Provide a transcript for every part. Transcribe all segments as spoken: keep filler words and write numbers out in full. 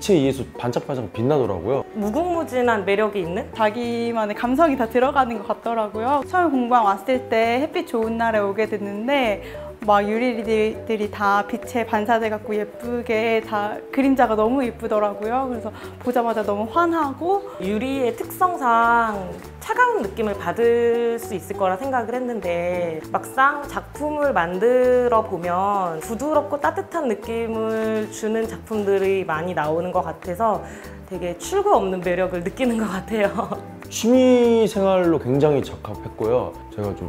빛에 의해서 반짝반짝 빛나더라고요. 무궁무진한 매력이 있는? 자기만의 감성이 다 들어가는 것 같더라고요. 처음 공방 왔을 때 햇빛 좋은 날에 오게 됐는데 막 유리들이 다 빛에 반사돼 갖고 예쁘게 다 그림자가 너무 예쁘더라고요. 그래서 보자마자 너무 환하고 유리의 특성상 차가운 느낌을 받을 수 있을 거라 생각을 했는데 막상 작품을 만들어 보면 부드럽고 따뜻한 느낌을 주는 작품들이 많이 나오는 것 같아서 되게 출구 없는 매력을 느끼는 것 같아요. 취미 생활로 굉장히 적합했고요. 제가 좀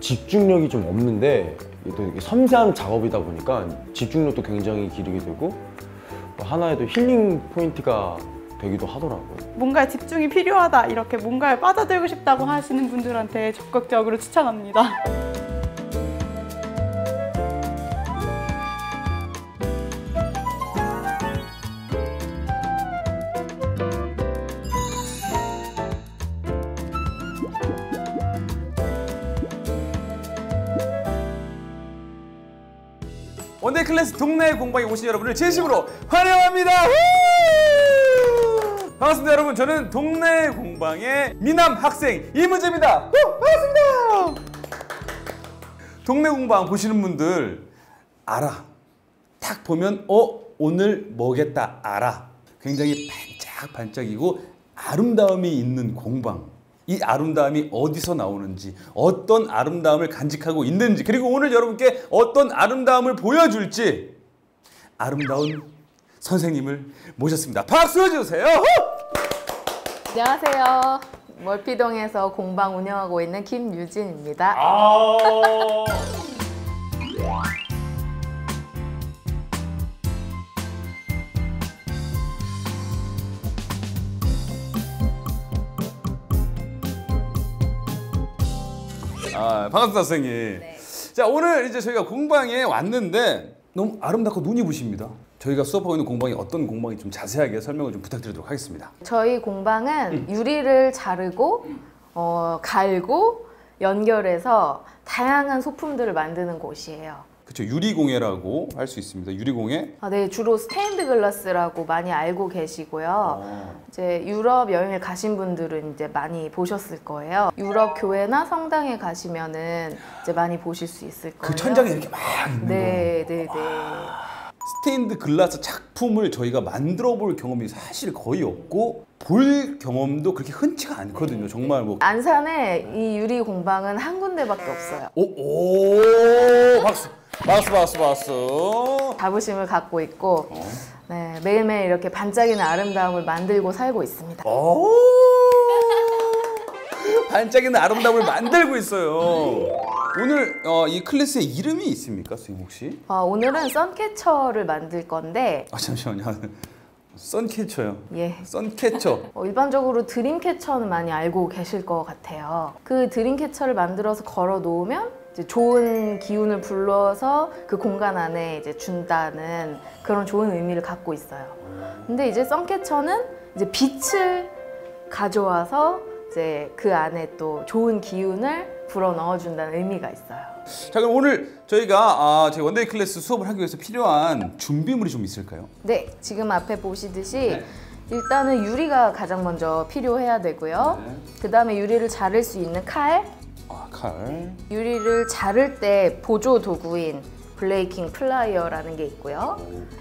집중력이 좀 없는데 또 섬세한 작업이다 보니까 집중력도 굉장히 기르게 되고 하나의 또 힐링 포인트가 되기도 하더라고요. 뭔가에 집중이 필요하다, 이렇게 뭔가에 빠져들고 싶다고 하시는 분들한테 적극적으로 추천합니다. 원데이 클래스 동네 공방에 오신 여러분을 진심으로 환영합니다! 우! 반갑습니다 여러분, 저는 동네 공방의 미남 학생 이문재입니다! 우! 반갑습니다! 동네 공방 보시는 분들 알아, 딱 보면 어? 오늘 뭐겠다 알아. 굉장히 반짝반짝이고 아름다움이 있는 공방, 이 아름다움이 어디서 나오는지, 어떤 아름다움을 간직하고 있는지, 그리고 오늘 여러분께 어떤 아름다움을 보여줄지 아름다운 선생님을 모셨습니다. 박수 주세요! 안녕하세요. 멀피동에서 공방 운영하고 있는 김유진입니다. 아 아, 반갑습니다 선생님. 네. 자, 오늘 이제 저희가 공방에 왔는데 너무 아름답고 눈이 부십니다. 저희가 수업하고 있는 공방이 어떤 공방이 좀 자세하게 설명을 좀 부탁드리도록 하겠습니다. 저희 공방은 음. 유리를 자르고 어, 갈고 연결해서 다양한 소품들을 만드는 곳이에요. 그렇죠, 유리공예라고 할 수 있습니다. 유리공예? 아, 네, 주로 스테인드글라스라고 많이 알고 계시고요. 아. 이제 유럽 여행을 가신 분들은 이제 많이 보셨을 거예요. 유럽 교회나 성당에 가시면은 이제 많이 보실 수 있을 거예요. 그 천장에 이렇게 막 있는 네, 거. 네, 네, 네. 스테인드글라스 작품을 저희가 만들어 볼 경험이 사실 거의 없고 볼 경험도 그렇게 흔치가 않거든요. 정말 뭐 안산에 이 유리 공방은 한 군데밖에 없어요. 오, 오, 박수. 박수 박수 박수. 자부심을 갖고 있고 어? 네, 매일매일 이렇게 반짝이는 아름다움을 만들고 살고 있습니다. 오 반짝이는 아름다움을 만들고 있어요. 오늘 어, 이 클래스의 이름이 있습니까 선생님 혹시? 어, 오늘은 선캐쳐를 만들 건데 아 잠시만요. 선캐쳐요? 예. 선캐쳐. 어, 일반적으로 드림캐쳐는 많이 알고 계실 것 같아요. 그 드림캐쳐를 만들어서 걸어 놓으면 이제 좋은 기운을 불러서 그 공간 안에 이제 준다는 그런 좋은 의미를 갖고 있어요. 근데 이제 선캐쳐는 이제 빛을 가져와서 이제 그 안에 또 좋은 기운을 불어 넣어준다는 의미가 있어요. 자, 그럼 오늘 저희가 아, 저희 원데이 클래스 수업을 하기 위해서 필요한 준비물이 좀 있을까요? 네, 지금 앞에 보시듯이 네. 일단은 유리가 가장 먼저 필요해야 되고요. 네. 그 다음에 유리를 자를 수 있는 칼. 아, 칼. 유리를 자를 때 보조 도구인 블레이킹 플라이어라는 게 있고요.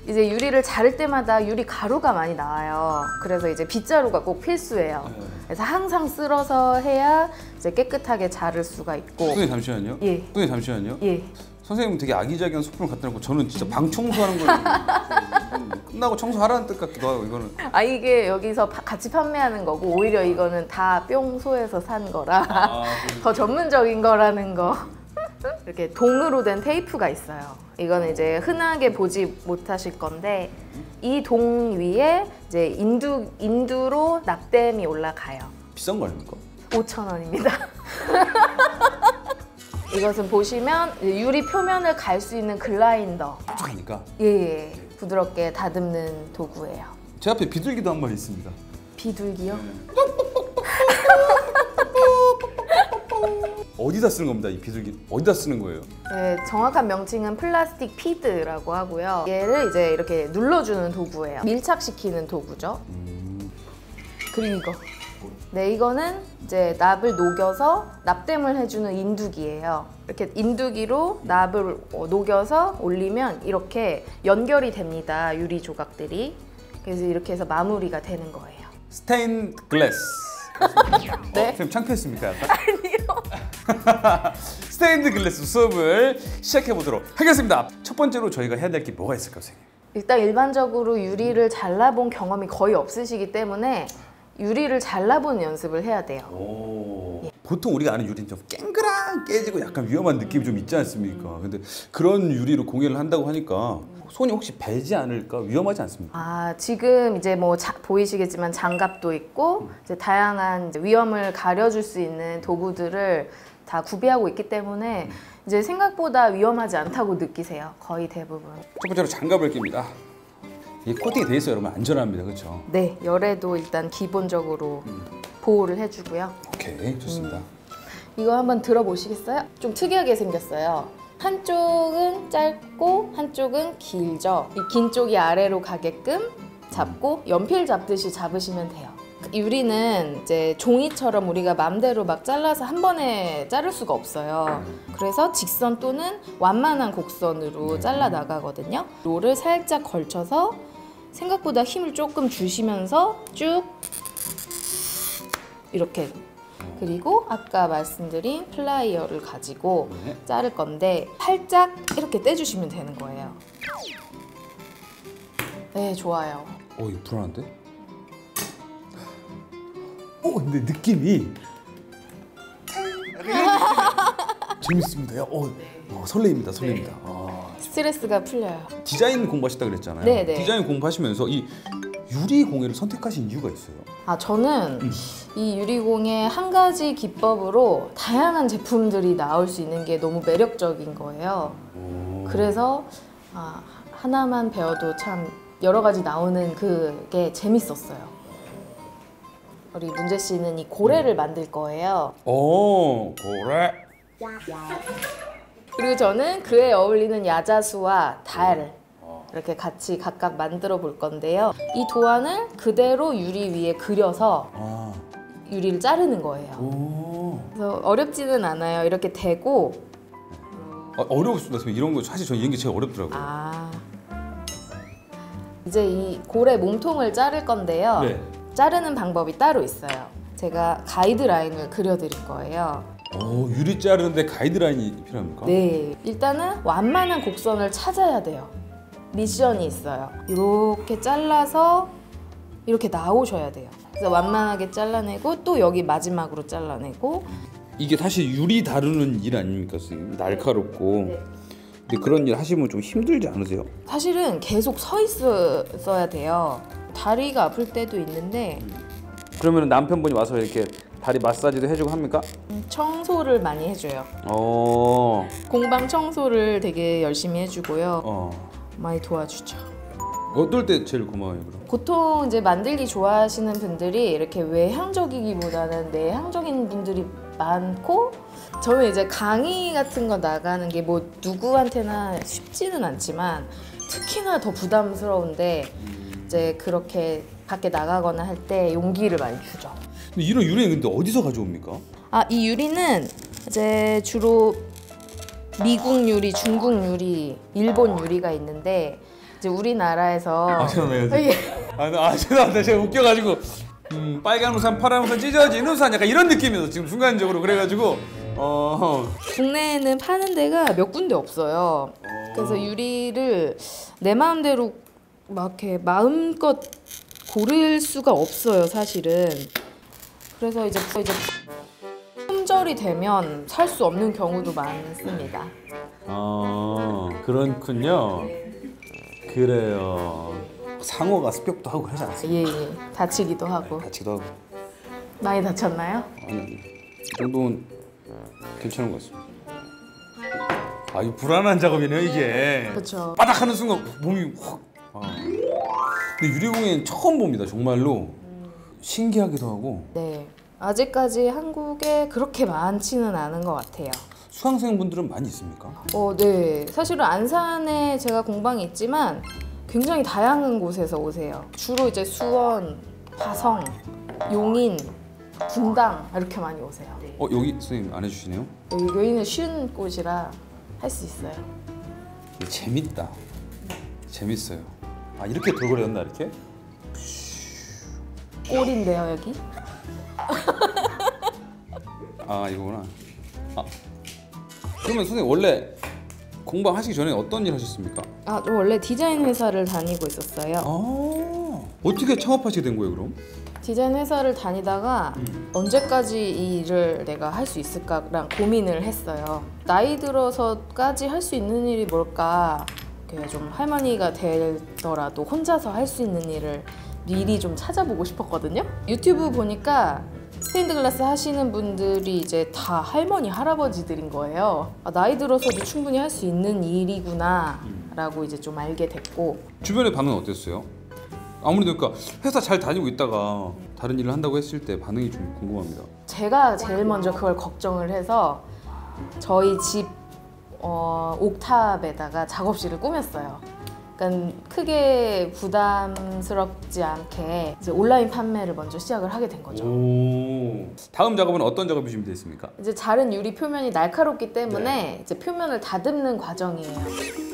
이제 유리를 자를 때마다 유리 가루가 많이 나와요. 그래서 이제 빗자루가 꼭 필수예요. 그래서 항상 쓸어서 해야 이제 깨끗하게 자를 수가 있고. 선생님 잠시만요. 예. 선생님 잠시만요. 예. 선생님 되게 아기자기한 소품을 갖다 놓고 저는 진짜 방 청소하는 거예요. 끝나고 청소하라는 뜻 같기도 하고 이거는. 아 이게 여기서 바, 같이 판매하는 거고 오히려 이거는 다 뿅소에서 산 거라 아, 더 전문적인 거라는 거. 이렇게 동으로 된 테이프가 있어요. 이거는 이제 흔하게 보지 못하실 건데 이 동 위에 이제 인두 인두로 납땜이 올라가요. 비싼 거 아닙니까? 오천 원입니다. 이것은 보시면 유리 표면을 갈 수 있는 글라인더. 촉촉하니까? 예, 예. 부드럽게 다듬는 도구예요. 제 앞에 비둘기도 한 마리 있습니다. 비둘기요? 어디다 쓰는 겁니다. 이 비둘기 어디다 쓰는 거예요? 네, 정확한 명칭은 플라스틱 피드라고 하고요. 얘를 이제 이렇게 눌러주는 도구예요. 밀착시키는 도구죠. 음... 그리고 이거. 네, 이거는 이제 납을 녹여서 납땜을 해주는 인두기예요. 이렇게 인두기로 납을 녹여서 올리면 이렇게 연결이 됩니다. 유리 조각들이. 그래서 이렇게 해서 마무리가 되는 거예요. 스테인드글라스. 네? 어, 선생님 창피했습니까? 아니요. 스테인드글라스 수업을 시작해보도록 하겠습니다. 첫 번째로 저희가 해야 될 게 뭐가 있을까요, 선생님? 일단 일반적으로 유리를 잘라본 경험이 거의 없으시기 때문에 유리를 잘라보는 연습을 해야 돼요. 오, 예. 보통 우리가 아는 유리는 좀 깽그랑 깨지고 약간 위험한 느낌이 좀 있지 않습니까? 근데 그런 유리로 공예를 한다고 하니까 손이 혹시 베지 않을까? 위험하지 않습니까? 아, 지금 이제 뭐 자, 보이시겠지만 장갑도 있고 이제 다양한 이제 위험을 가려줄 수 있는 도구들을 다 구비하고 있기 때문에 이제 생각보다 위험하지 않다고 느끼세요. 거의 대부분. 첫 번째로 장갑을 낍니다. 이게 코팅이 돼 있어요, 여러분. 안전합니다, 그렇죠? 네, 열에도 일단 기본적으로 음. 보호를 해주고요. 오케이, 좋습니다. 음. 이거 한번 들어보시겠어요? 좀 특이하게 생겼어요. 한쪽은 짧고 한쪽은 길죠? 이 긴 쪽이 아래로 가게끔 잡고 연필 잡듯이 잡으시면 돼요. 유리는 이제 종이처럼 우리가 마음대로 막 잘라서 한 번에 자를 수가 없어요. 그래서 직선 또는 완만한 곡선으로 잘라 나가거든요. 롤을 살짝 걸쳐서 생각보다 힘을 조금 주시면서 쭉 이렇게. 그리고 아까 말씀드린 플라이어를 가지고 자를 건데 살짝 이렇게 떼주시면 되는 거예요. 네, 좋아요. 어, 이거 불안한데? 오, 근데 느낌이 재밌습니다. 야, 어, 어, 설레입니다, 설레입니다. 네. 아, 스트레스가 풀려요. 디자인 공부하셨다 그랬잖아요. 네네. 디자인 공부하시면서 이 유리공예를 선택하신 이유가 있어요? 아, 저는 음. 이 유리공예 한 가지 기법으로 다양한 제품들이 나올 수 있는 게 너무 매력적인 거예요. 오. 그래서 아, 하나만 배워도 참 여러 가지 나오는 그게 재밌었어요. 우리 문재 씨는 이 고래를 만들 거예요. 오, 고래. 그리고 저는 그에 어울리는 야자수와 달 이렇게 같이 각각 만들어 볼 건데요. 이 도안을 그대로 유리 위에 그려서 유리를 자르는 거예요. 오. 그래서 어렵지는 않아요. 이렇게 대고. 아, 어려웠습니다. 이런 거 사실 저는 이런 게 제일 어렵더라고요. 아. 이제 이 고래 몸통을 자를 건데요. 네. 자르는 방법이 따로 있어요. 제가 가이드라인을 그려드릴 거예요. 오, 유리 자르는데 가이드라인이 필요합니까? 네, 일단은 완만한 곡선을 찾아야 돼요. 미션이 있어요. 이렇게 잘라서 이렇게 나오셔야 돼요. 그래서 완만하게 잘라내고 또 여기 마지막으로 잘라내고. 이게 사실 유리 다루는 일 아닙니까, 선생님? 날카롭고. 네. 근데 그런 일 하시면 좀 힘들지 않으세요? 사실은 계속 서 있어야 돼요. 다리가 아플 때도 있는데. 그러면 남편분이 와서 이렇게 다리 마사지도 해주고 합니까? 청소를 많이 해줘요. 어. 공방 청소를 되게 열심히 해주고요. 어. 많이 도와주죠. 어떨 때 제일 고마워요, 그럼? 보통 이제 만들기 좋아하시는 분들이 이렇게 외향적이기보다는 내향적인 분들이 많고, 저는 이제 강의 같은 거 나가는 게 뭐 누구한테나 쉽지는 않지만 특히나 더 부담스러운데 이제 그렇게 밖에 나가거나 할 때 용기를 많이 주죠. 근데 이런 유리는 근데 어디서 가져옵니까? 아, 이 유리는 이제 주로 미국 유리, 중국 유리, 일본 유리가 있는데 이제 우리나라에서. 아, 죄송해요. 아, 아, 죄송합니다. 제가 웃겨가지고 음, 빨간 우산, 파란 우산, 찢어진 우산 약간 이런 느낌이었어 지금 순간적으로. 그래가지고 어... 국내에는 파는 데가 몇 군데 없어요. 그래서 유리를 내 마음대로 막 이렇게 마음껏 고를 수가 없어요, 사실은. 그래서 이제 이제 품절이 되면 살 수 없는 경우도 많습니다. 아, 그렇군요. 그래요. 상어가 습격도 하고 하지 않습니까? 예, 예. 다치기도 하고. 네, 다치기도 하고. 많이 다쳤나요? 아니, 아니. 이 정도는 괜찮은 것 같습니다. 아, 이거 불안한 작업이네요, 이게. 그렇죠. 빠닥하는 순간 몸이 확. 아. 근데 유리공예는 처음 봅니다, 정말로. 음. 신기하기도 하고. 네, 아직까지 한국에 그렇게 많지는 않은 것 같아요. 수강생분들은 많이 있습니까? 어, 네. 사실은 안산에 제가 공방이 있지만 굉장히 다양한 곳에서 오세요. 주로 이제 수원, 화성, 용인, 분당 이렇게 많이 오세요. 어, 여기 선생님 안 해주시네요? 여기 여기는 쉬운 곳이라 할 수 있어요. 재밌다. 재밌어요. 아, 이렇게 돌고래였나 이렇게? 꼴인데요 여기? 아, 이거구나. 아. 그러면 선생님 원래 공방하시기 전에 어떤 일 하셨습니까? 아, 저 원래 디자인 회사를 다니고 있었어요. 아, 어떻게 창업하시게 된 거예요 그럼? 디자인 회사를 다니다가 음. 언제까지 이 일을 내가 할 수 있을까랑 고민을 했어요. 나이 들어서까지 할 수 있는 일이 뭘까, 좀 할머니가 되더라도 혼자서 할 수 있는 일을 미리 좀 찾아보고 싶었거든요. 유튜브 보니까 스테인드글라스 하시는 분들이 이제 다 할머니, 할아버지들인 거예요. 아, 나이 들어서도 충분히 할 수 있는 일이구나 라고 이제 좀 알게 됐고. 주변의 반응은 어땠어요? 아무래도 그러니까 회사 잘 다니고 있다가 다른 일을 한다고 했을 때 반응이 좀 궁금합니다. 제가 제일 먼저 그걸 걱정을 해서 저희 집 어, 옥탑에다가 작업실을 꾸몄어요. 그러니까 크게 부담스럽지 않게 이제 온라인 판매를 먼저 시작을 하게 된 거죠. 오. 다음 작업은 어떤 작업이 준비되어 있습니까? 이제 자른 유리 표면이 날카롭기 때문에 네. 이제 표면을 다듬는 과정이에요. 이렇게 표면을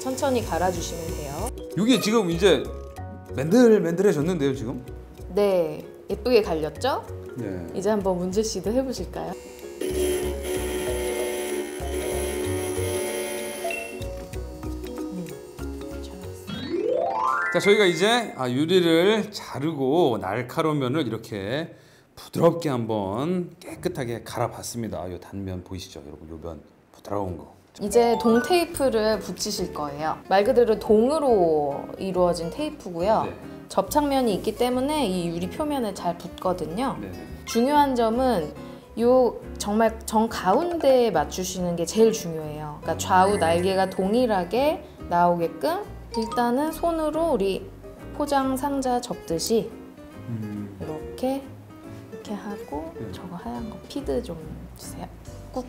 천천히 갈아주시면 돼요. 이게 지금 이제 맨들맨들해졌는데요 지금? 네, 예쁘게 갈렸죠? 네. 이제 한번 문제 시도 해보실까요? 음, 자, 저희가 이제 유리를 자르고 날카로운 면을 이렇게 부드럽게 한번 깨끗하게 갈아봤습니다. 이 단면 보이시죠? 여러분, 이 면 부드러운 거. 이제 동 테이프를 붙이실 거예요. 말 그대로 동으로 이루어진 테이프고요. 네. 접착면이 있기 때문에 이 유리 표면에 잘 붙거든요. 네네. 중요한 점은 요 정말 정 가운데에 맞추시는 게 제일 중요해요. 그러니까 좌우 날개가 동일하게 나오게끔 일단은 손으로 우리 포장 상자 접듯이 음. 이렇게 이렇게 하고 네. 저거 하얀 거 피드 좀 주세요. 꾹꾹.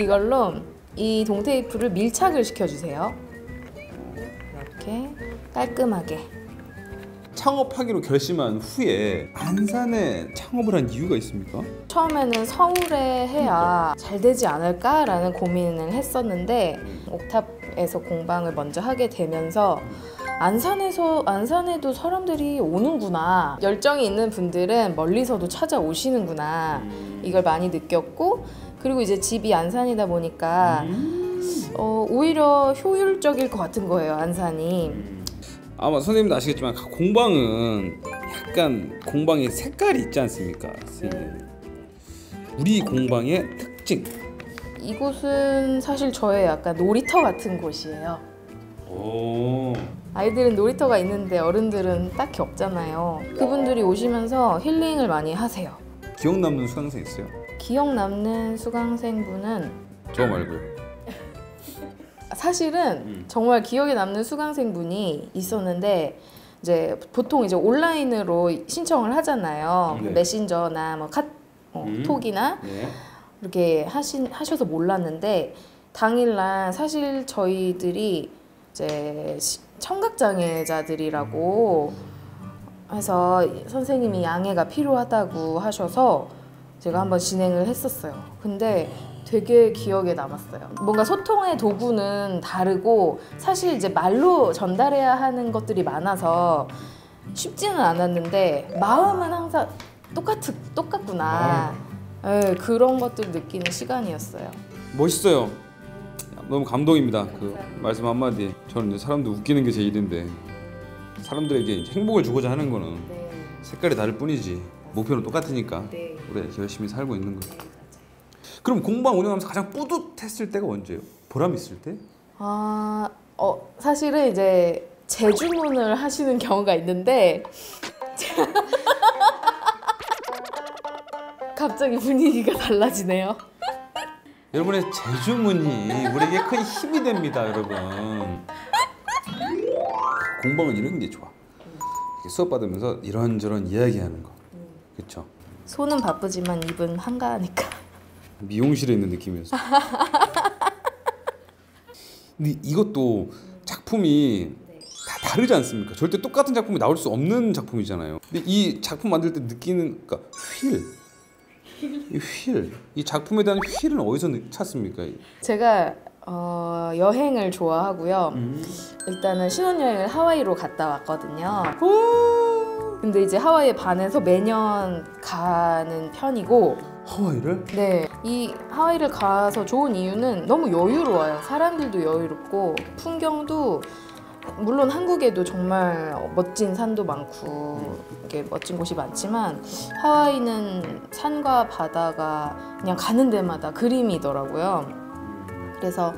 이걸로 이 동테이프를 밀착을 시켜주세요. 이렇게 깔끔하게. 창업하기로 결심한 후에 안산에 창업을 한 이유가 있습니까? 처음에는 서울에 해야 잘 되지 않을까라는 고민을 했었는데 옥탑에서 공방을 먼저 하게 되면서 안산에서, 안산에도 사람들이 오는구나, 열정이 있는 분들은 멀리서도 찾아오시는구나, 이걸 많이 느꼈고, 그리고 이제 집이 안산이다 보니까 음 어, 오히려 효율적일 것 같은 거예요, 안산이. 아마 선생님도 아시겠지만 공방은 약간 공방의 색깔이 있지 않습니까? 네. 우리 공방의 특징. 이곳은 사실 저의 약간 놀이터 같은 곳이에요. 오. 아이들은 놀이터가 있는데 어른들은 딱히 없잖아요. 그분들이 오시면서 힐링을 많이 하세요. 기억 남는 수강생 있어요? 기억 남는 수강생분은 저 말고요. 사실은 음. 정말 기억에 남는 수강생분이 있었는데 이제 보통 이제 온라인으로 신청을 하잖아요. 네. 메신저나 뭐 카, 어, 음. 톡이나 네. 이렇게 하신 하셔서 몰랐는데 당일날 사실 저희들이 이제 청각장애자들이라고 해서 선생님이 양해가 필요하다고 하셔서 제가 한번 진행을 했었어요. 근데 되게 기억에 남았어요. 뭔가 소통의 도구는 다르고 사실 이제 말로 전달해야 하는 것들이 많아서 쉽지는 않았는데 마음은 항상 똑같, 똑같구나. 네, 그런 것들 느끼는 시간이었어요. 멋있어요. 너무 감동입니다. 그 말씀 한마디. 저는 이제 사람들 웃기는 게 제 일인데 사람들에게 행복을 주고자 하는 거는 네. 색깔이 다를 뿐이지 목표는 똑같으니까 네. 우리 이렇게 열심히 살고 있는 거예요. 네, 그럼 공방 운영하면서 가장 뿌듯했을 때가 언제예요? 보람 있을 때? 아, 어, 사실은 이제 재주문을 하시는 경우가 있는데 갑자기 분위기가 달라지네요. 여러분의 재주문이 우리에게 큰 힘이 됩니다, 여러분. 공방은 이런 게 좋아. 이렇게 수업 받으면서 이런저런 이야기하는 거. 그렇죠. 손은 바쁘지만 입은 한가하니까. 미용실에 있는 느낌이었어. 근데 이것도 작품이 다 다르지 않습니까? 절대 똑같은 작품이 나올 수 없는 작품이잖아요. 근데 이 작품 만들 때 느끼는, 그러니까 휠, 이 휠, 이 작품에 대한 휠은 어디서 찾습니까? 제가 어, 여행을 좋아하고요. 음. 일단은 신혼여행을 하와이로 갔다 왔거든요. 오! 근데 이제 하와이에 반해서 매년 가는 편이고. 하와이를? 네. 이 하와이를 가서 좋은 이유는 너무 여유로워요. 사람들도 여유롭고 풍경도, 물론 한국에도 정말 멋진 산도 많고 이렇게 멋진 곳이 많지만 하와이는 산과 바다가 그냥 가는 데마다 그림이더라고요. 그래서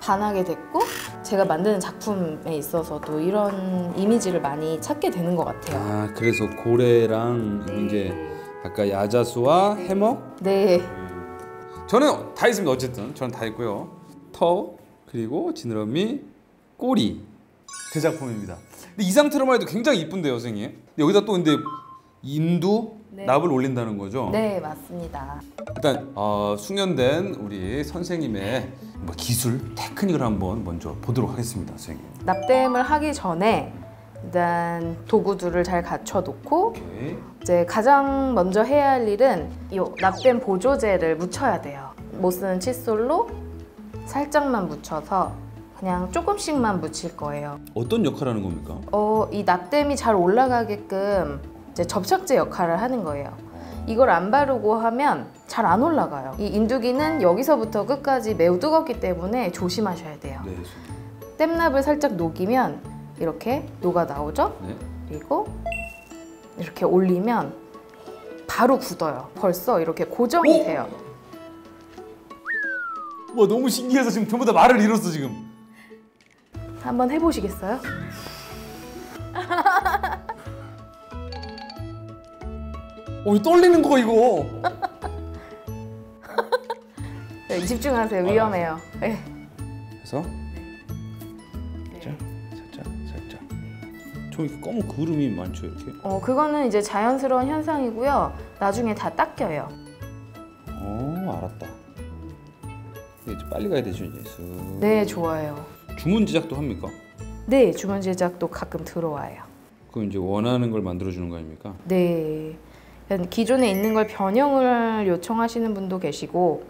반하게 됐고, 제가 만드는 작품에 있어서도 이런 이미지를 많이 찾게 되는 것 같아요. 아, 그래서 고래랑, 네, 이제 아까 야자수와, 네, 해먹? 네. 저는 다 있습니다. 어쨌든 저는 다 있고요. 터, 그리고 지느러미, 꼬리. 제 작품입니다. 근데 이 상태로만 해도 굉장히 이쁜데요, 선생님? 여기다 또 근데 인두, 네, 납을 올린다는 거죠? 네, 맞습니다. 일단 어, 숙련된 우리 선생님의 뭐 기술, 테크닉을 한번 먼저 보도록 하겠습니다, 선생님. 납땜을 하기 전에 일단 도구들을 잘 갖춰 놓고, 이제 가장 먼저 해야 할 일은 이 납땜 보조제를 묻혀야 돼요. 못 쓰는 칫솔로 살짝만 묻혀서 그냥 조금씩만 묻힐 거예요. 어떤 역할을 하는 겁니까? 어, 이 납땜이 잘 올라가게끔 이제 접착제 역할을 하는 거예요. 이걸 안 바르고 하면 잘 안 올라가요. 이 인두기는 여기서부터 끝까지 매우 뜨겁기 때문에 조심하셔야 돼요. 네. 땜납을 살짝 녹이면 이렇게 녹아 나오죠? 네. 그리고 이렇게 올리면 바로 굳어요. 벌써 이렇게 고정이, 오, 돼요. 와, 너무 신기해서 지금 전부 다 말을 잃었어 지금. 한번 해보시겠어요? 어, 떨리는 거 이거. 네, 집중하세요. 위험해요. 네. 그래서 살짝, 살짝, 살짝. 저 이렇게 검은 그름이 많죠, 이렇게? 어, 그거는 이제 자연스러운 현상이고요. 나중에 다 닦여요. 어, 알았다. 이제 빨리 가야 되죠, 이제. 쓱. 네, 좋아요. 주문 제작도 합니까? 네, 주문 제작도 가끔 들어와요. 그럼 이제 원하는 걸 만들어주는 거 아닙니까? 네. 기존에 있는 걸 변형을 요청하시는 분도 계시고,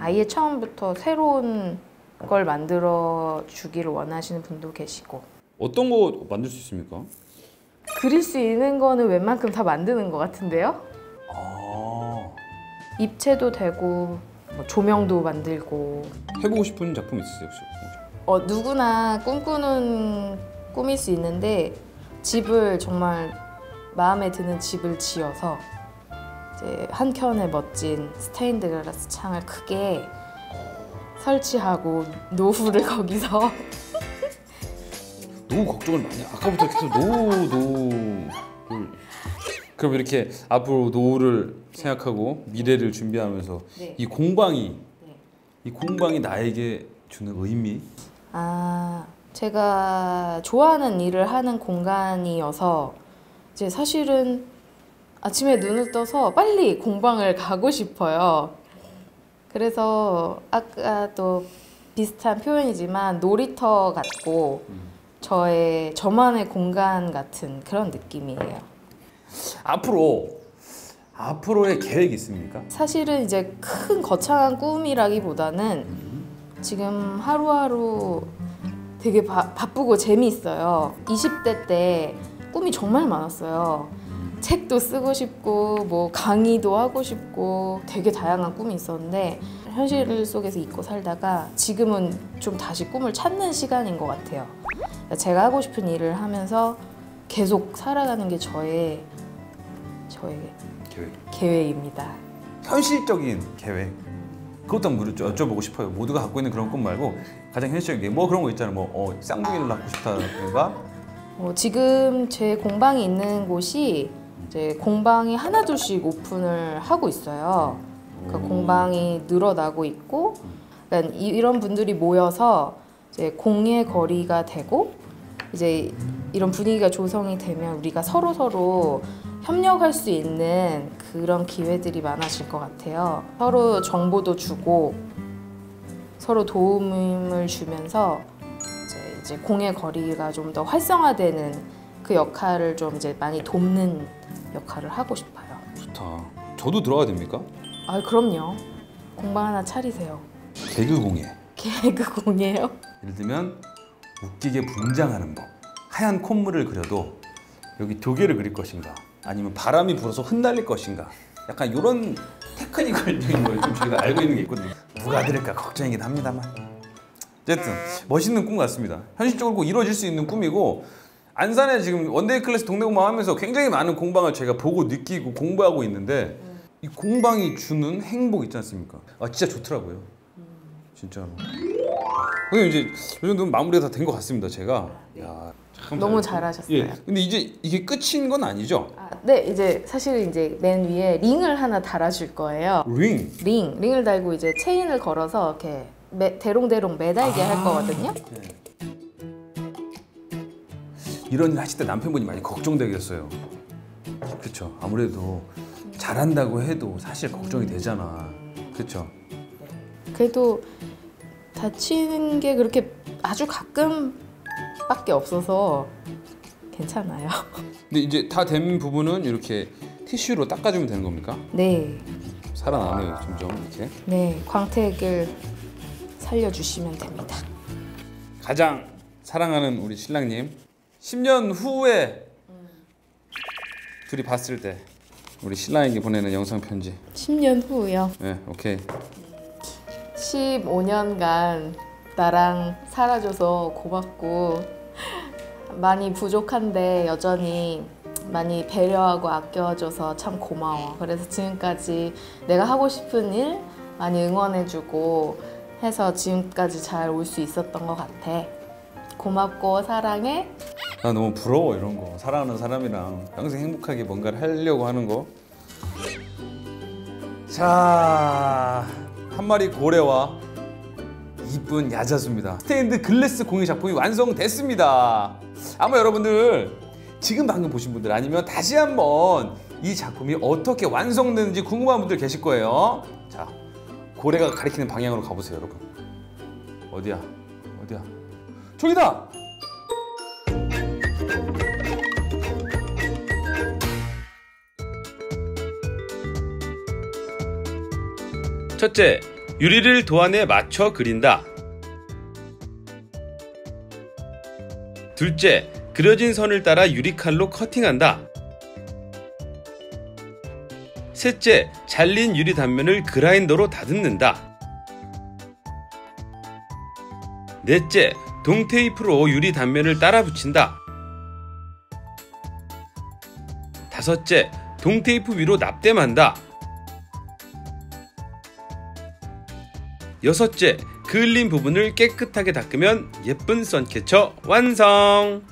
아예 처음부터 새로운 걸 만들어 주기를 원하시는 분도 계시고. 어떤 거 만들 수 있습니까? 그릴 수 있는 거는 웬만큼 다 만드는 것 같은데요? 아... 입체도 되고 뭐 조명도 만들고. 해보고 싶은 작품 있으세요? 어, 누구나 꿈꾸는 꿈일 수 있는데, 집을 정말 마음에 드는 집을 지어서 이제 한 켠에 멋진 스테인드글라스 창을 크게 설치하고 노후를 거기서. 노후 걱정을 많이, 아까부터 계속 노후 노후. 그럼 이렇게 앞으로 노후를 생각하고 미래를 준비하면서, 네, 이 공방이, 네, 이 공방이 나에게 주는 의미. 아, 제가 좋아하는 일을 하는 공간이어서 이제 사실은 아침에 눈을 떠서 빨리 공방을 가고 싶어요. 그래서 아까 또 비슷한 표현이지만 놀이터 같고, 음, 저의 저만의 공간 같은 그런 느낌이에요. 앞으로 앞으로의 계획이 있습니까? 사실은 이제 큰 거창한 꿈이라기보다는, 음, 지금 하루하루 되게 바, 바쁘고 재미있어요. 이십 대 때 꿈이 정말 많았어요. 책도 쓰고 싶고 뭐 강의도 하고 싶고 되게 다양한 꿈이 있었는데, 현실 속에서 잊고 살다가 지금은 좀 다시 꿈을 찾는 시간인 것 같아요. 제가 하고 싶은 일을 하면서 계속 살아가는 게 저의 저의 계획. 계획입니다. 현실적인 계획. 그것도 한번 여쭤보고 싶어요. 모두가 갖고 있는 그런 꿈 말고 가장 현실적인 게 뭐 그런 거 있잖아요. 뭐 어, 쌍둥이를 낳고 싶다든가. 어, 지금 제 공방이 있는 곳이 이제 공방이 하나둘씩 오픈을 하고 있어요. 그러니까 음. 공방이 늘어나고 있고, 그러니까 이런 분들이 모여서 이제 공예 거리가 되고, 이제 이런 분위기가 조성이 되면 우리가 서로 서로 협력할 수 있는 그런 기회들이 많아질 것 같아요. 서로 정보도 주고 서로 도움을 주면서 이제, 이제 공예 거리가 좀 더 활성화되는 그 역할을 좀 이제 많이 돕는 역할을 하고 싶어요. 좋다. 저도 들어가야 됩니까? 아, 그럼요. 공방 하나 차리세요. 개그 공예. 개그 공예요? 예를 들면 웃기게 분장하는 법, 하얀 콧물을 그려도 여기 조개를 그릴 것인가, 아니면 바람이 불어서 흩날릴 것인가, 약간 이런 테크니컬적인 걸 좀 저희가 알고 있는 게 있거든요. 누가 들을까 걱정이긴 합니다만 어쨌든 멋있는 꿈 같습니다. 현실적으로 꼭 이루어질 수 있는 꿈이고, 안산에 지금 원데이 클래스 동네 공방 하면서 굉장히 많은 공방을 제가 보고 느끼고 공부하고 있는데, 이 공방이 주는 행복 있지 않습니까? 아, 진짜 좋더라고요. 진짜로. 근데 이제 요 정도면 마무리가 다 된 것 같습니다, 제가. 야, 참 너무 잘... 잘하셨어요. 예. 근데 이제 이게 끝인 건 아니죠? 아, 네, 이제 사실 이제 맨 위에 링을 하나 달아줄 거예요. 링? 링, 링을 달고 이제 체인을 걸어서 이렇게 매, 대롱대롱 매달게 아 할 거거든요. 네. 이런 일 하실 때 남편분이 많이 걱정되겠어요. 그렇죠. 아무래도 잘한다고 해도 사실 걱정이 되잖아. 그렇죠. 그래도 다치는 게 그렇게 아주 가끔밖에 없어서 괜찮아요. 근데 이제 다 된 부분은 이렇게 티슈로 닦아주면 되는 겁니까? 네. 살아나네요, 점점 이렇게. 네, 광택을 살려주시면 됩니다. 가장 사랑하는 우리 신랑님, 십 년 후에 음. 둘이 봤을 때 우리 신랑에게 보내는 영상 편지. 십 년 후요? 네, 오케이. 십오 년간 나랑 살아줘서 고맙고, 많이 부족한데 여전히 많이 배려하고 아껴줘서 참 고마워. 그래서 지금까지 내가 하고 싶은 일 많이 응원해주고 해서 지금까지 잘 올 수 있었던 것 같아. 고맙고 사랑해. 나 너무 부러워, 이런 거. 사랑하는 사람이랑 평생 행복하게 뭔가를 하려고 하는 거. 자, 한 마리 고래와 이쁜 야자수입니다. 스테인드글라스 공예 작품이 완성됐습니다. 아마 여러분들 지금 방금 보신 분들, 아니면 다시 한번 이 작품이 어떻게 완성되는지 궁금한 분들 계실 거예요. 자, 고래가 가리키는 방향으로 가보세요, 여러분. 어디야? 어디야? 저기다! 첫째, 유리를 도안에 맞춰 그린다. 둘째, 그려진 선을 따라 유리칼로 커팅한다. 셋째, 잘린 유리 단면을 그라인더로 다듬는다. 넷째, 동테이프로 유리 단면을 따라 붙인다. 다섯째, 동테이프 위로 납땜한다. 여섯째, 그을린 부분을 깨끗하게 닦으면 예쁜 선캐쳐 완성!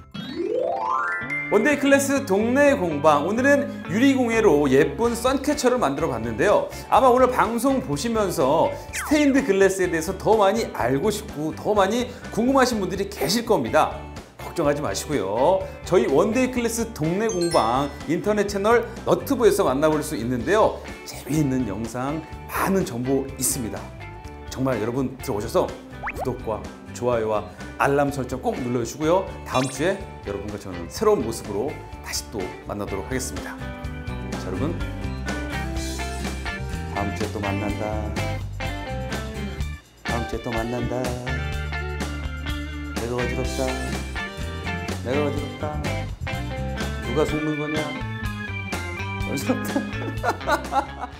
원데이 클래스 동네 공방, 오늘은 유리공예로 예쁜 선캐쳐를 만들어 봤는데요. 아마 오늘 방송 보시면서 스테인드 글라스에 대해서 더 많이 알고 싶고 더 많이 궁금하신 분들이 계실 겁니다. 걱정하지 마시고요. 저희 원데이 클래스 동네 공방 인터넷 채널 너튜브에서 만나볼 수 있는데요. 재미있는 영상, 많은 정보 있습니다. 정말 여러분 들어오셔서 구독과 좋아요와 알람 설정 꼭 눌러주시고요. 다음 주에 여러분과 저는 새로운 모습으로 다시 또 만나도록 하겠습니다. 자, 여러분, 다음 주에 또 만난다. 다음 주에 또 만난다. 내가 어지럽다. 내가 어지럽다. 누가 속는 거냐? 어지럽다.